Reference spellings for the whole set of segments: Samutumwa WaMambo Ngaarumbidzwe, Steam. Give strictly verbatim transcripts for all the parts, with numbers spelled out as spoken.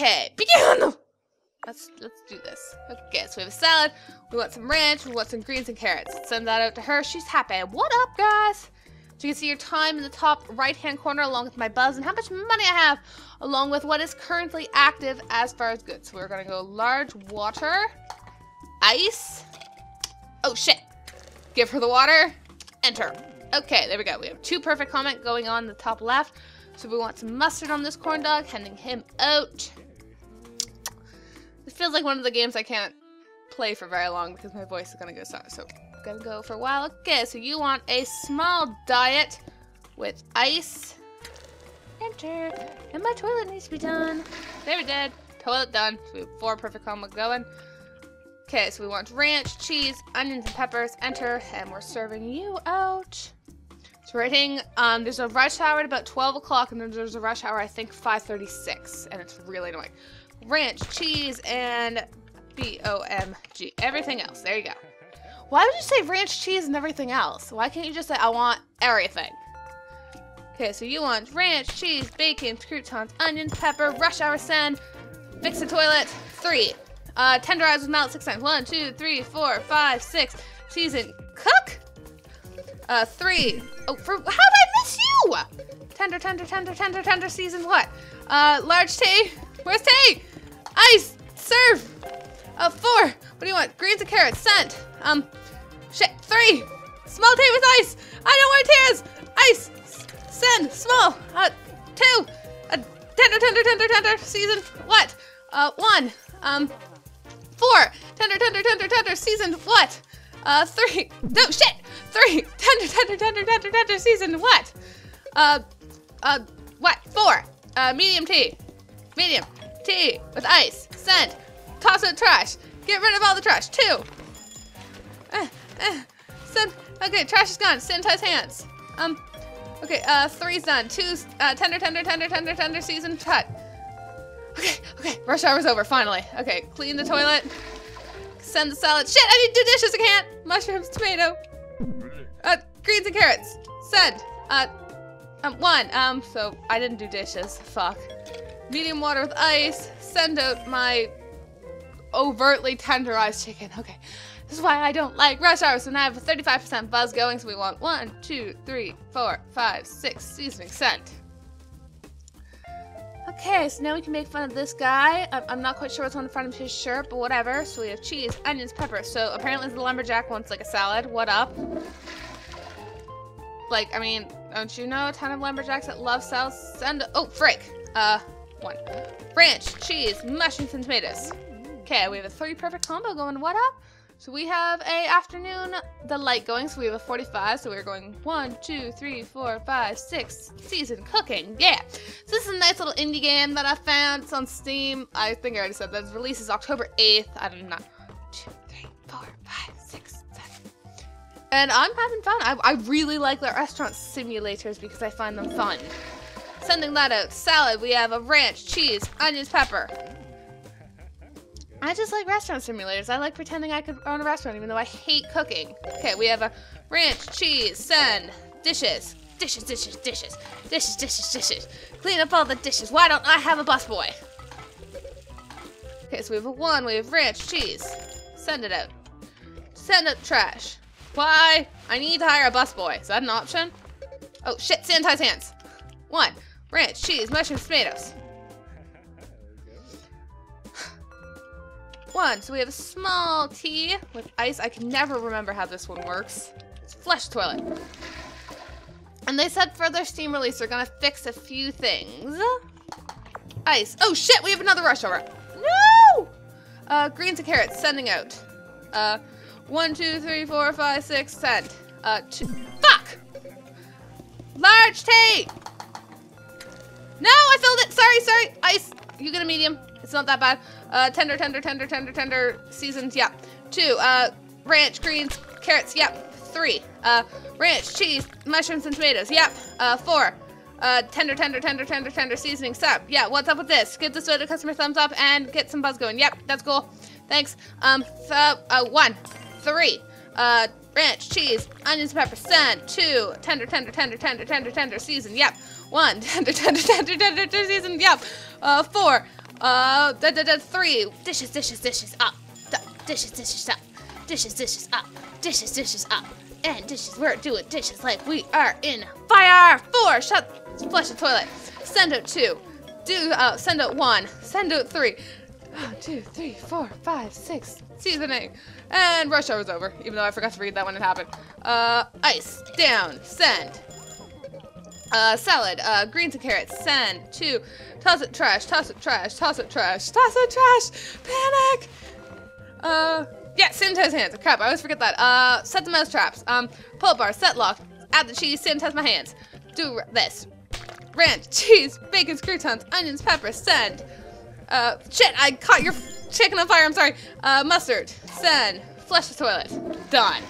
Okay, begin! Let's let's do this. Okay, so we have a salad, we want some ranch, we want some greens and carrots. Send that out to her, she's happy. What up, guys? So you can see your time in the top right-hand corner along with my buzz and how much money I have, along with what is currently active as far as goods. So we're gonna go large water, ice. Oh shit. Give her the water, enter. Okay, there we go. We have two perfect comment going on in the top left. So we want some mustard on this corn dog, handing him out. It feels like one of the games I can't play for very long because my voice is gonna go soft. So I'm gonna go for a while. Okay, so you want a small diet with ice. Enter. And my toilet needs to be done. There we did. Toilet done. So we have four perfect combo going. Okay, so we want ranch, cheese, onions, and peppers. Enter, and we're serving you out. So we're hitting, um, there's a rush hour at about twelve o'clock, and then there's a rush hour, I think, five thirty-six, and it's really annoying. Ranch, cheese, and B O M G, everything else. There you go. Why would you say ranch, cheese, and everything else? Why can't you just say, I want everything? Okay, so you want ranch, cheese, bacon, croutons, onions, pepper, rush hour send, fix the toilet, three. Uh, tenderize with mallet six times. One, two, three, four, five, six. Season cook. Uh, three. Oh, for, how did I miss you? Tender, tender, tender, tender, tender. Season what? Uh, large tea. Where's tea? Ice. Serve. Uh, four. What do you want? Greens and carrots. Scent. Um, shit. Three. Small tea with ice. I don't want tears. Ice. Send. Small. Uh, two. Uh, tender, tender, tender, tender. Season what? Uh, one. Um. Four, tender, tender, tender, tender, seasoned what? Uh, three, no, shit! Three, tender, tender, tender, tender, tender, seasoned what? Uh, uh, what? Four, uh, medium tea. Medium tea with ice, scent, toss out trash, get rid of all the trash. Two, uh, uh, send, okay, trash is gone, sanitize hands. Um, okay, uh, three's done. Two, uh, tender, tender, tender, tender, tender, seasoned cut. Okay, okay, rush hour's over, finally. Okay, clean the toilet. Send the salad. Shit, I need to do dishes, I can't. Mushrooms, tomato. Uh, greens and carrots. Send. Uh, um, one. Um, so I didn't do dishes. Fuck. Medium water with ice. Send out my overtly tenderized chicken. Okay, this is why I don't like rush hours. So now I have a thirty-five percent buzz going, so we want one, two, three, four, five, six, seasoning, send. Okay, so now we can make fun of this guy. I'm not quite sure what's on the front of his shirt, but whatever. So we have cheese, onions, pepper. So apparently the lumberjack wants like a salad. What up? Like, I mean, don't you know a ton of lumberjacks that love salads? Send, oh, frick. Uh, one. Ranch, cheese, mushrooms, and tomatoes. Okay, we have a three perfect combo going. What up? So we have a afternoon delight going. So we have a forty-five. So we're going one, two, three, four, five, six. Season cooking. Yeah. So this is a nice little indie game that I found. It's on Steam. I think I already said that. Its release is October eighth. I don't know. One, two, three, four, five, six, seven. And I'm having fun. I, I really like the restaurant simulators because I find them fun. Sending that out. Salad. We have a ranch, cheese, onions, pepper. I just like restaurant simulators. I like pretending I could own a restaurant, even though I hate cooking. Okay, we have a ranch, cheese, send, dishes, dishes, dishes, dishes, dishes, dishes, dishes. Clean up all the dishes. Why don't I have a busboy? Okay, so we have a one. We have ranch, cheese. Send it out. Send out trash. Why? I need to hire a busboy. Is that an option? Oh shit! Sanitize hands. One. Ranch, cheese, mushrooms, tomatoes. One, so we have a small tea with ice. I can never remember how this one works. It's flush toilet. And they said for their Steam release, they're gonna fix a few things. Ice. Oh shit, we have another rush hour. No! Uh, greens and carrots, sending out. Uh, one, two, three, four, five, six, send. Uh, two, fuck! Large tea! No, I filled it! Sorry, sorry. Ice. You get a medium. It's not that bad. Uh, tender, tender, tender, tender, tender, seasoned, yeah. Two, uh, ranch, greens, carrots, yep. Yeah. Three, uh, ranch, cheese, mushrooms, and tomatoes, yep. Yeah. Uh, four, uh, tender, tender, tender, tender, tender, seasoning, sup. Yeah, what's up with this? Give this video to customer thumbs up and get some buzz going. Yep, yeah, that's cool. Thanks. Um, uh, uh, one, three, uh, ranch, cheese, onions, pepper, send. Two, tender, tender, tender, tender, tender, tender, seasoned, yep. Yeah. One, tender, tender, tender, tender, tender, seasoned, yep. Yeah. Uh, four, Uh, da da da three. Dishes, dishes, dishes up. Da, dishes, dishes up. Dishes, dishes up. Dishes, dishes up. And dishes, we're doing dishes like we are in fire. Four, shut, flush the toilet. Send out two. Do, uh, send out one. Send out three. Oh, two, three, four, five, six. Seasoning. And rush hour's over, even though I forgot to read that when it happened. Uh, ice, down, send. Uh, salad, uh, greens and carrots, send, two, toss it trash, toss it trash, toss it trash, toss it trash, panic! Uh, yeah, sanitize hands, oh, crap, I always forget that. Uh, set the mouse traps, um, pull bar, set lock, add the cheese, sanitize my hands. Do this. Ranch, cheese, bacon, croutons, onions, pepper, send. Uh, shit, I caught your chicken on fire, I'm sorry. Uh, mustard, send, flush the toilet, done.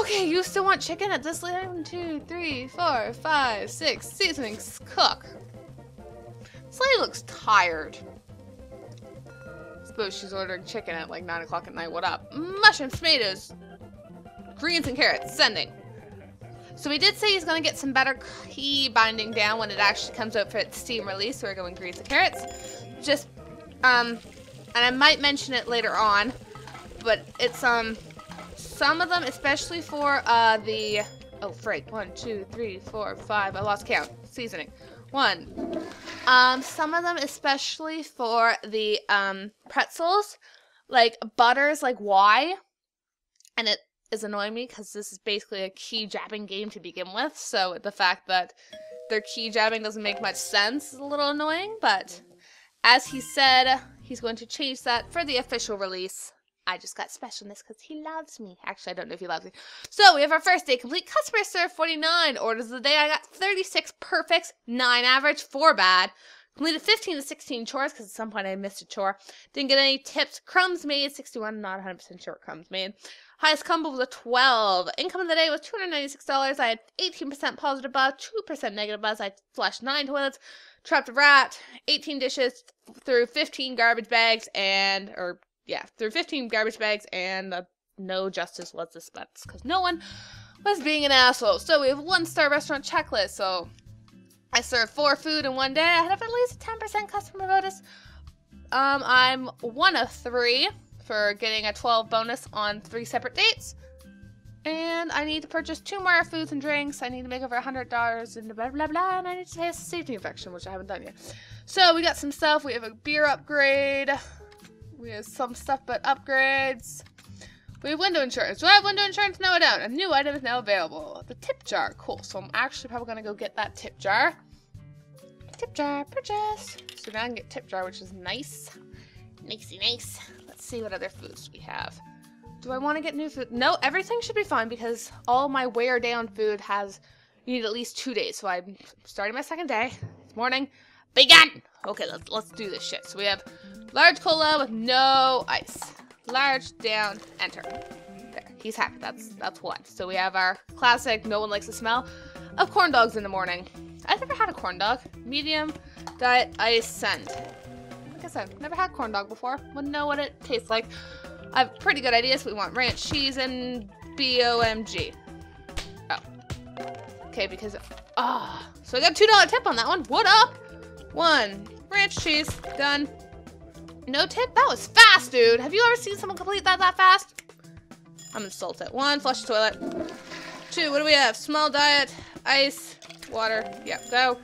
Okay, you still want chicken at this later? One, two, three, four, five, six. Seasonings, cook. This lady looks tired. Suppose she's ordering chicken at like nine o'clock at night. What up? Mushrooms, tomatoes, greens, and carrots. Sending. So we did say he's gonna get some better key binding down when it actually comes out for its Steam release. So we're going greens and carrots. Just um, and I might mention it later on, but it's um. Some of them, especially for uh, the, oh, frig, one, two, three, four, five, I lost count, seasoning, one. Um, some of them, especially for the um, pretzels, like butters, like why? And it is annoying me because this is basically a key jabbing game to begin with, so the fact that their key jabbing doesn't make much sense is a little annoying, but as he said, he's going to change that for the official release. I just got specialness because he loves me. Actually, I don't know if he loves me. So, we have our first day complete. Customer served forty-nine orders of the day. I got thirty-six perfects, nine average, four bad. Completed fifteen to sixteen chores because at some point I missed a chore. Didn't get any tips. Crumbs made, sixty-one. Not one hundred percent sure what crumbs made. Highest combo was a twelve. Income of the day was two hundred ninety-six dollars. I had eighteen percent positive buzz, two percent negative buzz. I flushed nine toilets, trapped a rat, eighteen dishes, through fifteen garbage bags, and, or, yeah, through fifteen garbage bags, and uh, no justice was dispensed because no one was being an asshole. So we have one-star restaurant checklist. So I served four food in one day. I had at least ten percent customer bonus. Um, I'm one of three for getting a twelve bonus on three separate dates. And I need to purchase two more foods and drinks. I need to make over one hundred dollars and blah, blah, blah. And I need to taste a safety infection, which I haven't done yet. So we got some stuff. We have a beer upgrade. We have some stuff but upgrades. We have window insurance. Do I have window insurance? No, I don't. A new item is now available. The tip jar. Cool. So I'm actually probably going to go get that tip jar. Tip jar. Purchase. So now I can get tip jar, which is nice. Nicey nice. Let's see what other foods we have. Do I want to get new food? No, everything should be fine because all my wear down food has, you need at least two days. So I'm starting my second day. It's morning. Begin! Okay, let's, let's do this shit. So we have large cola with no ice. Large, down, enter. There, he's happy. That's that's one. So we have our classic, no one likes the smell, of corn dogs in the morning. I've never had a corn dog. Medium, diet, ice, send. Like I said, never had corn dog before. Wouldn't know what it tastes like. I have pretty good ideas. We want ranch, cheese, and B O M G. Oh. Okay, because, ah. Oh. So I got a two dollar tip on that one. What up? One, ranch cheese, done. No tip? That was fast, dude. Have you ever seen someone complete that that fast? I'm insulted. One, flush the toilet. Two, what do we have? Small diet, ice, water. Yep, go.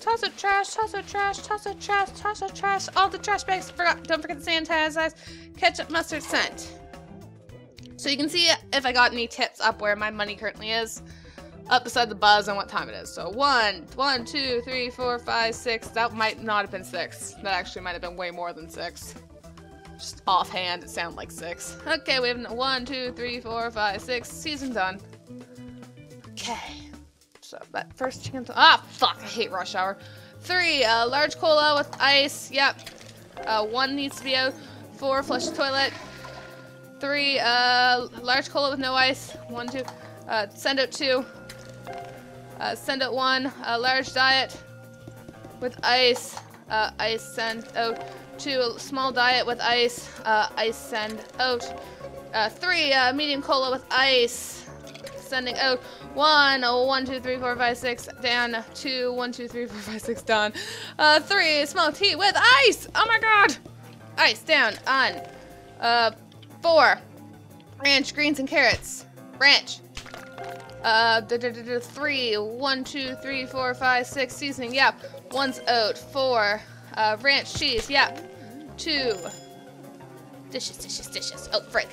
Toss the trash, toss the trash, toss the trash, toss the trash. All the trash bags, forgot. Don't forget to sanitize ice. Ketchup, mustard, scent. So you can see if I got any tips up where my money currently is. Up beside the buzz on what time it is. So one, one, two, three, four, five, six. That might not have been six. That actually might have been way more than six. Just offhand, it sounded like six. Okay, we have one, two, three, four, five, six. Season done. Okay. So that first chicken. Ah, fuck! I hate rush hour. Three, uh, large cola with ice. Yep. Uh, one needs to be out. Four, flush the toilet. Three, uh, large cola with no ice. One, two. Uh, send out two. Uh, send out one, a large diet with ice, uh, ice send out two, a small diet with ice, uh, ice send out uh, three, uh, medium cola with ice, sending out one, one, two, three, four, five, six, Dan, two, one, two, three, four, five, six, Don, uh, three, small T with ice! Oh my god! Ice, down, on, uh, four, ranch, greens and carrots, ranch, uh, da, da, da, da, three, one, two, three, four, five, six, seasoning, yep, one's oat, four, uh, ranch, cheese, yep, two, dishes, dishes, dishes, oh frick.